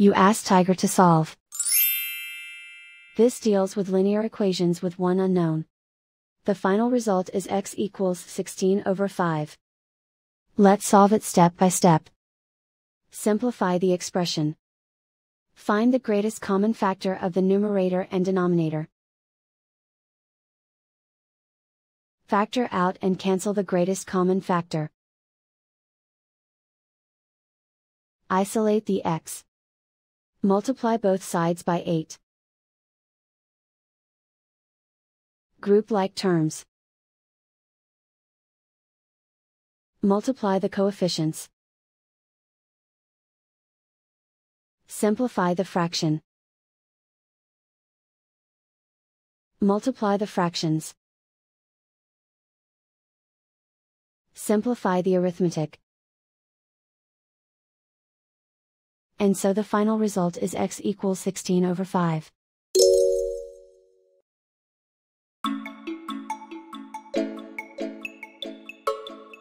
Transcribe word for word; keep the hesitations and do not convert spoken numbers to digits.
you ask Tiger to solve. This deals with linear equations with one unknown. The final result is x equals sixteen over five. Let's solve it step by step. Simplify the expression. Find the greatest common factor of the numerator and denominator. Factor out and cancel the greatest common factor. Isolate the x. Multiply both sides by eight. Group like terms. Multiply the coefficients. Simplify the fraction. Multiply the fractions. Simplify the arithmetic. And so the final result is x equals sixteen over five.